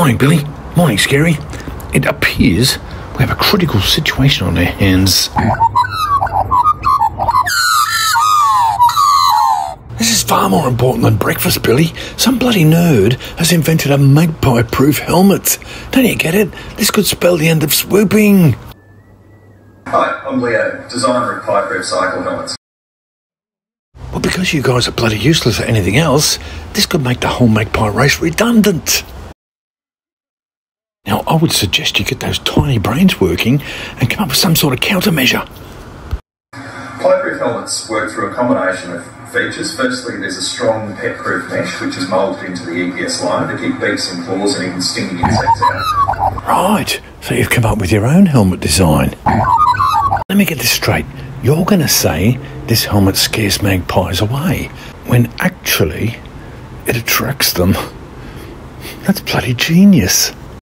Morning, Billy. Morning, Scary. It appears we have a critical situation on our hands. This is far more important than breakfast, Billy. Some bloody nerd has invented a magpie proof helmet. Don't you get it? This could spell the end of swooping. Hi, I'm Leo, designer of Magpie Proof Cycle Helmets. Well, because you guys are bloody useless at anything else, this could make the whole magpie race redundant. Now, I would suggest you get those tiny brains working and come up with some sort of countermeasure. Magpie Proof helmets work through a combination of features. Firstly, there's a strong pet-proof mesh which is moulded into the EPS line to keep beaks and claws and even stinging insects out. Right, so you've come up with your own helmet design. Let me get this straight. You're going to say this helmet scares magpies away, when actually it attracts them. That's bloody genius.